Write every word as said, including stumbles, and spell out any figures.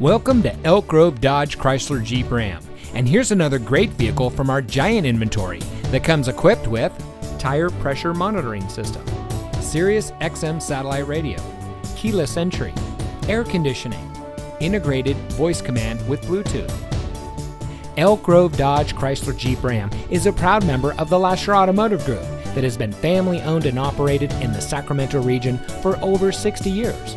Welcome to Elk Grove Dodge Chrysler Jeep Ram, and here's another great vehicle from our giant inventory that comes equipped with tire pressure monitoring system, Sirius X M satellite radio, keyless entry, air conditioning, integrated voice command with Bluetooth. Elk Grove Dodge Chrysler Jeep Ram is a proud member of the Lasher Automotive Group that has been family owned and operated in the Sacramento region for over sixty years.